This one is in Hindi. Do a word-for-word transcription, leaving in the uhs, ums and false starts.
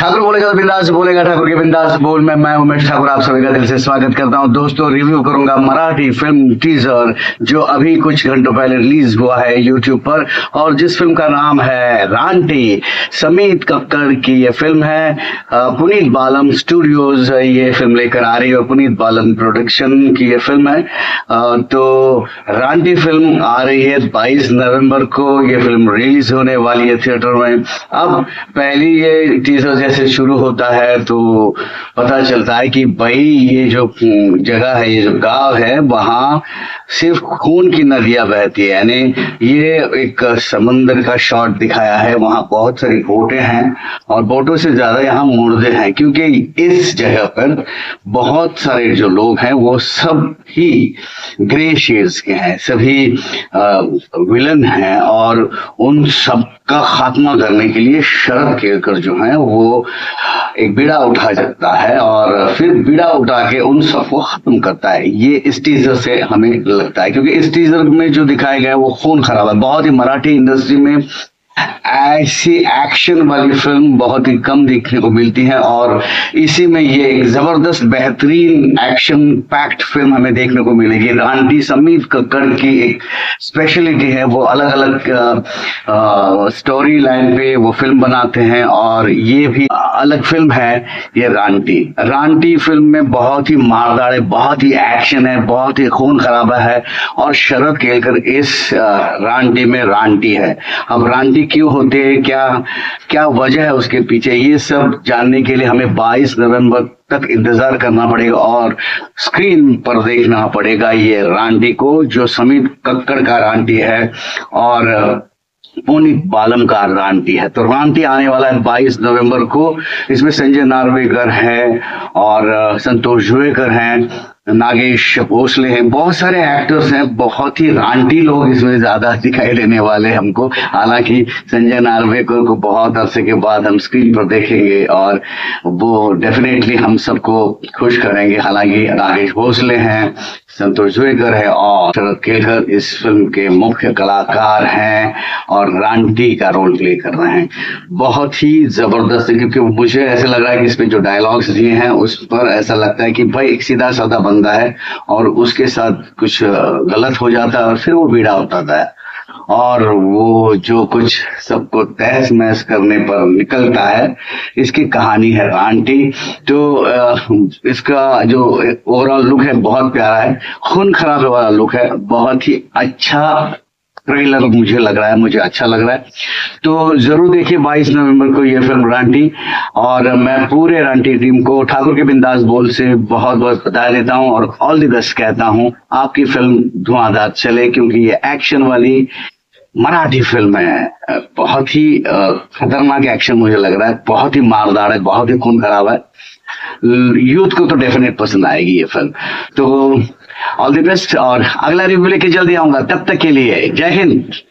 ठाकुर बोलेगा तो बिंदास बोलेगा, ठाकुर के बिंदास बोल में मैं उमेश ठाकुर आप सभी का दिल से स्वागत करता हूं। दोस्तों, रिव्यू करूंगा मराठी फिल्म टीजर जो अभी कुछ घंटों पहले रिलीज हुआ है यूट्यूब पर, और जिस फिल्म का नाम है रांटी। सुमित कक्कड़ की ये फिल्म है, पुनीत बालन स्टूडियोज ये फिल्म लेकर आ रही है, पुनीत बालन प्रोडक्शन की ये फिल्म है। तो रांटी फिल्म आ रही है बाईस नवम्बर को, ये फिल्म रिलीज होने वाली है थिएटर में। अब पहली ये टीजर जैसे शुरू होता है तो पता चलता है कि भाई ये जो जगह है, ये जो गांव है, वहाँ सिर्फ खून की नदियां बहती है। यानी ये एक समंदर का शॉट दिखाया है, वहाँ बहुत सारी बोटें हैं और बोटों से ज्यादा यहाँ मुर्दे हैं, क्योंकि इस जगह पर बहुत सारे जो लोग हैं वो सब ही ग्रे शेड्स के हैं, सभी विलन हैं, और उन सब का खात्मा करने के लिए शरद केलकर जो है वो एक बीड़ा उठा जाता है और फिर बीड़ा उठा के उन सबको खत्म करता है। ये इस टीजर से हमें लगता है, क्योंकि इस टीजर में जो दिखाया गया है वो खून खराब है। बहुत ही मराठी इंडस्ट्री में ऐसी एक्शन वाली फिल्म बहुत ही कम देखने को मिलती है, और इसी में ये एक जबरदस्त बेहतरीन एक्शन पैक्ट फिल्म हमें देखने को मिलेगी। रांटी सुमित कक्कड़ की एक स्पेशलिटी है, वो अलग अलग स्टोरी लाइन पे वो फिल्म बनाते हैं, और ये भी अलग फिल्म है ये रांटी। रांटी फिल्म में बहुत ही मारदार है, बहुत ही एक्शन है, बहुत ही खून खराबा है, और शरद केलकर इस रांटी में रांटी है। अब रांटी क्यों होते हैं, क्या क्या वजह है उसके पीछे, ये सब जानने के लिए हमें बाईस नवंबर तक इंतजार करना पड़ेगा और स्क्रीन पर देखना पड़ेगा ये रांटी को, जो सुमित कक्कड़ का रांटी है और पुनीत बालन का रांटी है। तो रांटी आने वाला है बाईस नवंबर को। इसमें संजय नार्वेकर है और संतोष जुबलेकर हैं, नागेश भोसले हैं, बहुत सारे एक्टर्स हैं, बहुत ही रांटी लोग इसमें ज्यादा दिखाई देने वाले हमको। हालांकि संजय नार्वेकर को बहुत अरसे के बाद हम स्क्रीन पर देखेंगे और वो डेफिनेटली हम सबको खुश करेंगे। हालांकि नागेश भोसले हैं, संतोष जुबलेकर है और शरद केलकर इस फिल्म के मुख्य कलाकार हैं और रांटी का रोल प्ले कर रहे हैं। बहुत ही जबरदस्त है, क्योंकि मुझे ऐसा लग रहा है कि इसमें जो डायलॉग्स दिए हैं उस पर ऐसा लगता है कि भाई एक सीधा साधा बंदा है और उसके साथ कुछ गलत हो जाता है और फिर वो बीड़ा उठाता है, और वो जो कुछ सबको तहस नहस करने पर निकलता है, इसकी कहानी है रांटी। तो इसका जो ओवरऑल लुक है बहुत प्यारा है, खून खराबे वाला लुक है, बहुत ही अच्छा ट्रेलर मुझे लग रहा है, मुझे अच्छा लग रहा है। तो जरूर देखिए बाईस नवंबर को ये फिल्म रांटी, और मैं पूरे रांटी टीम को ठाकुर के बिंदास बोल से बहुत बहुत बधाई देता हूं और ऑल द बेस्ट कहता हूं। आपकी फिल्म धुआंधार चले, क्योंकि ये एक्शन वाली मराठी फिल्म है, बहुत ही खतरनाक एक्शन मुझे लग रहा है, बहुत ही मारदार है, बहुत ही खून खराब है। यूथ को तो डेफिनेट पसंद आएगी ये फिल्म। तो ऑल द बेस्ट, और अगला रिव्यू लेके जल्दी आऊंगा। तब तक के लिए जय हिंद।